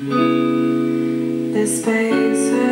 The space